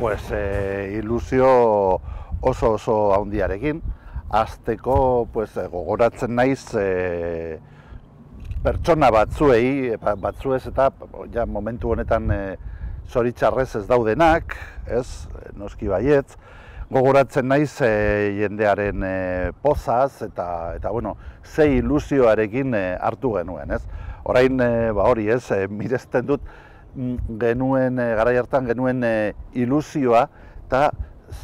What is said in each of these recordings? pues ilusio oso handiarekin. Azteko, pues, gogoratzen naiz pertsona batzuez eta ja, momentu honetan zoritxarrez ez daudenak, ez, noski baietz, gogoratzen naiz jendearen pozaz eta bueno, ze ilusioarekin hartu genuen, ez. Orain, ba hori, ez, miresten dut genuen, garai hartan genuen ilusioa eta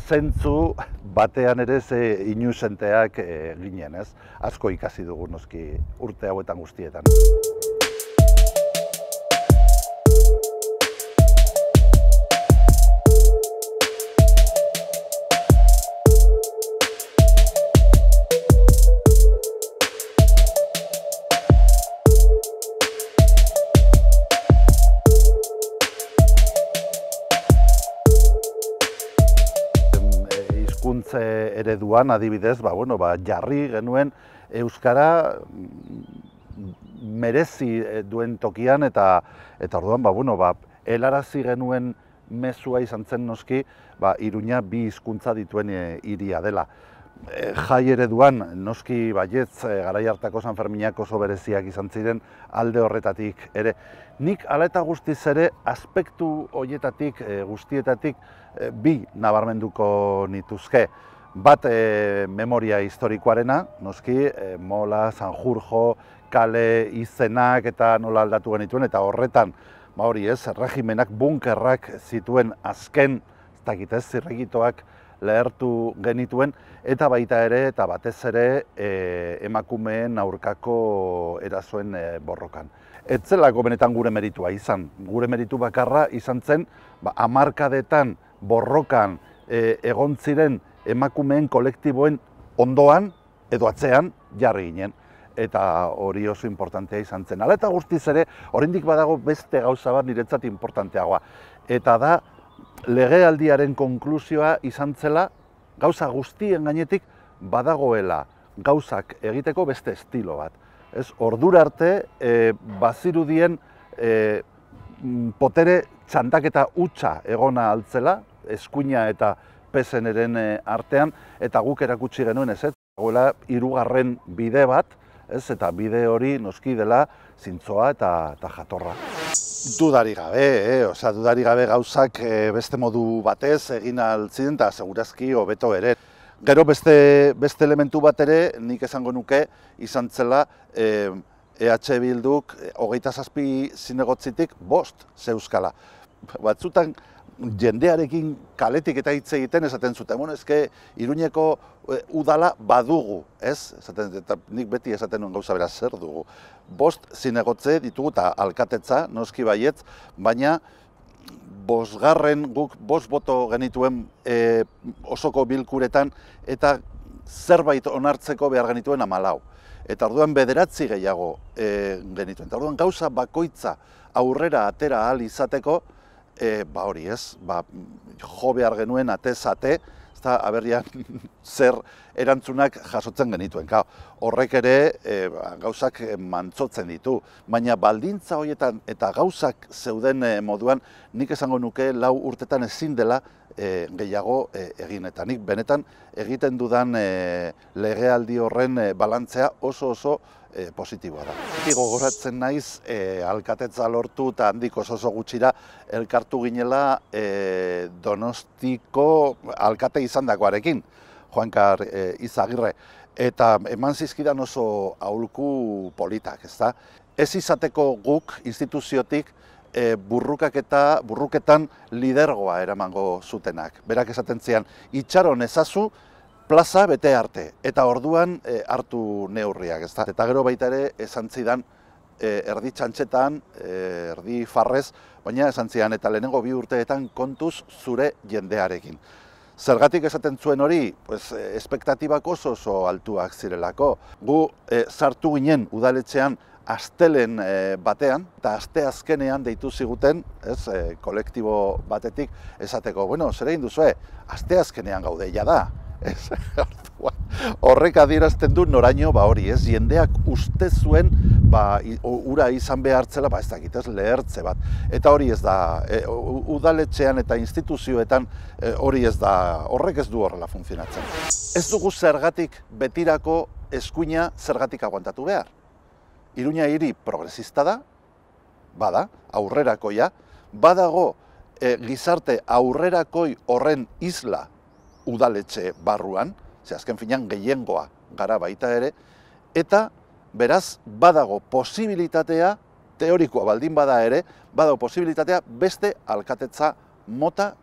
zentzu batean ere ze inuzenteak ginen, ez? Asko ikasi dugu noski urte hauetan guztietan. Ereduan adibidez, ba, bueno, ba, jarri genuen euskara merezi duen tokian eta orduan ba, bueno, ba, helarazi genuen mezua izan zen noski, ba, Iruña bi hizkuntza dituen hiria dela. Jai ereduan noski baietz garai hartako San Ferminak oso bereziak izan ziren alde horretatik ere. Nik hala eta guztiz ere aspektu horietatik guztietatik bi nabarmenduko nituzke. Bat memoria historikoarena, noski Mola, Sanjurjo, kale izenak eta nola aldatu genituen eta horretan, ba hori ez, regimenak bunkerrak zituen azken, ez dakit ez, zirregitoak lehertu genituen eta baita ere eta batez ere emakumeen aurkako erasoen borrokan. Ez zelako benetan gure meritua izan, gure meritu bakarra izan zen, ba, hamarkadetan borrokan egon ziren emakumeen kolektiboen ondoan edo atzean jarri ginen. Eta hori oso importantea izan zen. Hala eta guztiz ere, oraindik badago beste gauza bat niretzat importanteagoa. Eta da, legealdiaren konklusioa izan zela, gauza guztien gainetik badagoela gauzak egiteko beste estilo bat. Ez, ordura arte bazirudien potere txandaketa hutsa egona altzela, eskuina eta PSNren artean, eta guk erakutsi genuen ez, dagoela hirugarren bide bat, ez, eta bide hori noski dela zintzoa eta jatorra. Dudarik gabe gauzak beste modu batez egin altziren eta segurazki hobeto ere. Gero beste elementu bat ere, nik esango nuke, izan zela EH Bilduk 27 zinegotzitik 5 zeuzkala. Batzutan jendearekin kaletik eta hitz egiten esaten zuten, bueno, ezke Iruñeko udala badugu, ez? Eta nik beti esaten nuen gauza bera, zer dugu. 5 zinegotze ditugu eta alkatetza, noski baietz, baina 5garren guk 5 boto genituen osoko bilkuretan eta zerbait onartzeko behar genituen 14. Eta orduan 9 gehiago genituen. Eta orduan gauza bakoitza aurrera atera ahal izateko, ba hori ez, ba, jo behar genuen atez-ate, eta aberrian zer erantzunak jasotzen genituen. Horrek ere gauzak mantzotzen ditu, baina baldintza horietan eta gauzak zeuden moduan nik esango nuke 4 urtetan ezin dela gehiago egin. Eta nik benetan egiten dudan legealdi horren balantzea oso positiboa da. Gogoratzen naiz alkatetza lortu eta handiko oso gutxira elkartu ginela Donostiko alkate izandakoarekin, Juancar Izagirre, eta eman zizkidan oso aholku politak, ezta? Ez izateko guk instituziotik burruketan lidergoa eramango zutenak. Berak esaten zian, itxaron ezazu plaza bete arte, eta orduan hartu neurriak, ezta? Eta gero baita ere esan zidan, erdi txantxetan, erdi farrez, baina esan zidan, eta lehenengo 2 urteetan kontuz zure jendearekin. Zergatik esaten zuen hori, pues, espektatibak oso altuak zirelako. Gu sartu ginen udaletxean astelen batean, eta asteazkenean deitu ziguten, ez, kolektibo batetik esateko, bueno, zer egin duzue, asteazkenean gaudeia da. Horrek adierazten du noraino, ba hori, ez, jendeak uste zuen ura izan behartzela, ez dakit, lehertze bat. Eta hori ez da, udaletxean eta instituzioetan hori ez da, horrek ez du horrela funtzionatzen. Ez dugu zergatik betirako eskuina zergatik aguantatu behar. Iruña hiri progresista da, bada, aurrerakoia, badago gizarte aurrerakoi horren isla udaletxe barruan, ze azken finean gehiengoa gara baita ere, eta beraz badago posibilitatea, teorikoa baldin bada ere, badago posibilitatea beste alkatetza mota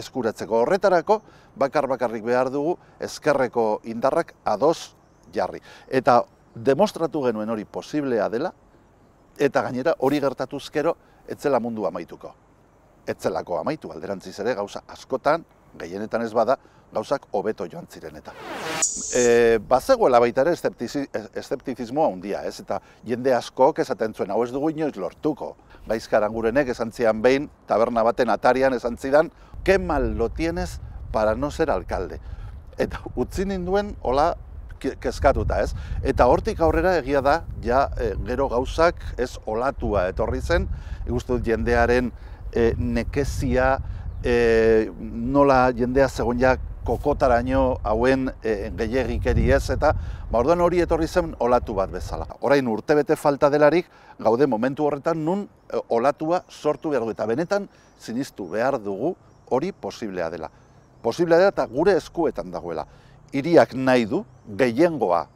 eskuratzeko. Horretarako bakar-bakarrik behar dugu ezkerreko indarrak ados jarri. Eta demostratu genuen hori posiblea dela, eta gainera hori gertatuzkero etzela mundu amaituko. Etzelako amaitu, alderantziz ere gauza askotan, gehienetan ez bada, gauzak hobeto joan ziren eta. Bazegoela baita ere eszeptizismoa handia, ez? Eta jende askok esaten zuen, hau ez dugu inoiz lortuko. Gaizka Arangurenek esan zian behin, taberna baten atarian esan zidan, "Qué mal lo tienes para no ser alcalde." Eta utzi ninduen, hola, kezkatuta, ez? Eta hortik aurrera egia da, ja gero gauzak ez olatua etorri zen, ikusten dut jendearen nekezia, nola jendea zegoen ja kokotaraino hauen gehiegikeri ez, eta orduan hori etorri zen olatu bat bezala. Orain urtebete falta delarik gaude momentu horretan nun olatua sortu behar du, eta benetan siniztu behar dugu hori posiblea dela. Posiblea dela eta gure eskuetan dagoela. Hiriak nahi du, gehiengoa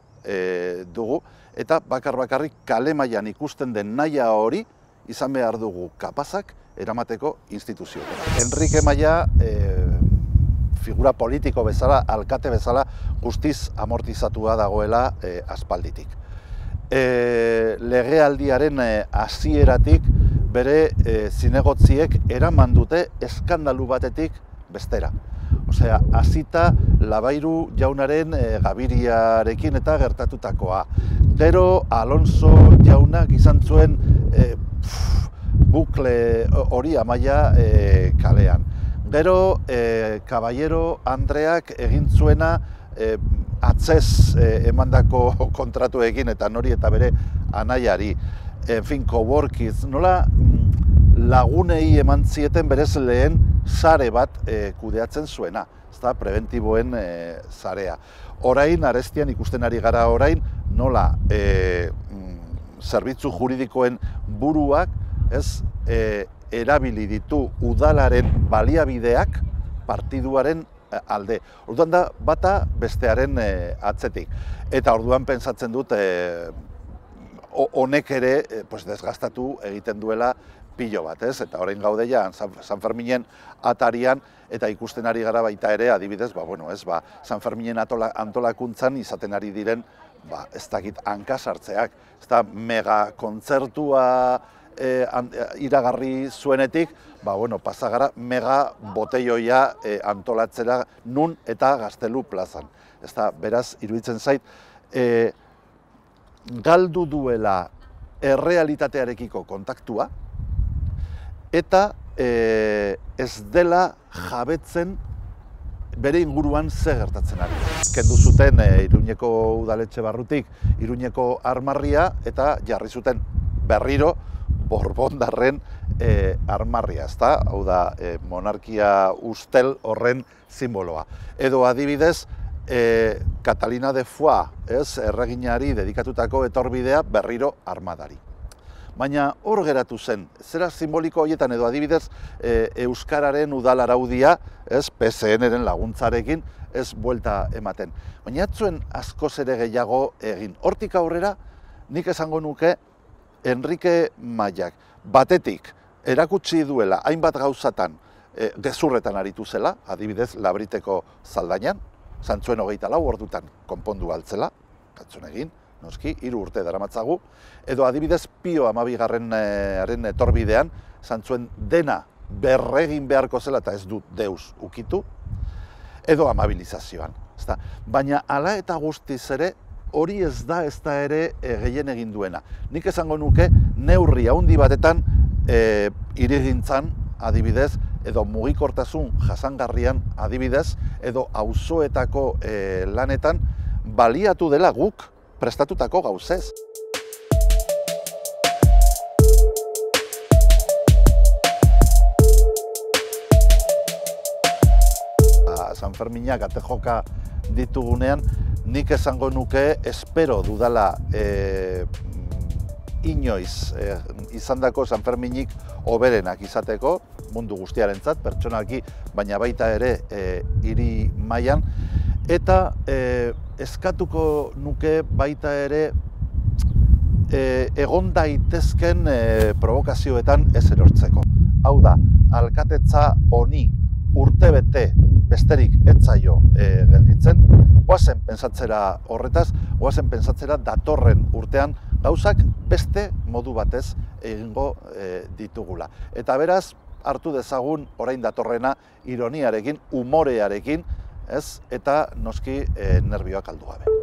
dugu, eta bakar-bakarrik kale mailan ikusten den nahia hori izan behar dugu kapazak eramateko instituzioetara. Enrique Maia figura politiko bezala, alkate bezala, guztiz amortizatua dagoela aspalditik. Legealdiaren hasieratik bere zinegotziek eraman dute eskandalu batetik bestera. Osea, hasita Labairu jaunaren gabiriarekin eta gertatutakoa. Gero Alonso jaunak izan zuen bukle hori Amaia kalean. Gero Caballero Andreak egin zuena atzez emandako kontratuekin eta nori eta bere anaiari. Enfin, coworkiz, nola lagunei eman zieten berez lehen zare bat kudeatzen zuena, ezta preventiboen zarea. Orain, arestian ikusten ari gara orain, nola zerbitzu juridikoen buruak ez erabili ditu udalaren baliabideak partiduaren alde. Orduan da, bata bestearen atzetik. Eta orduan pentsatzen dut honek ere desgastatu egiten duela pilo bat, ez? Eta orain gaudean San Ferminen atarian eta ikusten ari gara baita ere adibidez, San Ferminen antolakuntzan izaten ari diren ez dakit hankasartzeak, ez da megakontzertua iragarri zuenetik, pasagara mega boteioia antolatzera nun eta Gaztelu plazan. Ez da, beraz, iruditzen zait, galdu duela errealitatearekiko kontaktua, eta ez dela jabetzen bere inguruan ze gertatzen ari. Kendu zuten Iruñeko udaletxe barrutik, Iruñeko armarria, eta jarri zuten berriro Borbondarren armarria, ezta? Hau da, monarkia ustel horren simboloa. Edo adibidez, Catalina de Foix, ez, erreginari dedikatutako etorbidea berriro armadari. Baina hor geratu zen, zera simboliko horietan edo adibidez Euskararen udalaraudia, ez, PSN-eren laguntzarekin, ez buelta ematen. Baina atzuen askoz ere gehiago egin. Hortik aurrera, nik esango nuke Enrique Maiak batetik erakutsi duela hainbat gauzatan gezurretan aritu zela, adibidez Labriteko zaldainan, zantzuen 24 ordutan konpondu altzela, kantzun egin, noski, 3 urte daramatzagu, edo adibidez Pio 12garrenaren etorbidean, zantzuen dena berregin beharko zela eta ez du deus ukitu, edo amabilizazioan. Baina hala eta guztiz ere, hori ez da ere gehien egin duena. Nik esango nuke neurri handi batetan hirigintzan adibidez, edo mugikortasun jasangarrian adibidez, edo auzoetako lanetan baliatu dela guk prestatutako gauzez. Sanferminak ate joka ditugunean, nik esango nuke espero dudala inoiz izandako Sanferminik hoberenak izateko, mundu guztiarentzat, pertsonalki, baina baita ere hiri mailan, eta eskatuko nuke baita ere egon daitezken provokazioetan ez erortzeko. Hau da, alkatetza honi urtebete besterik etzaio gelditzen, goazen pentsatzera horretaz, goazen pentsatzera datorren urtean gauzak beste modu batez egingo ditugula. Eta beraz, hartu dezagun orain datorrena ironiarekin, umorearekin, ez, eta noski nerbioak aldu gabe.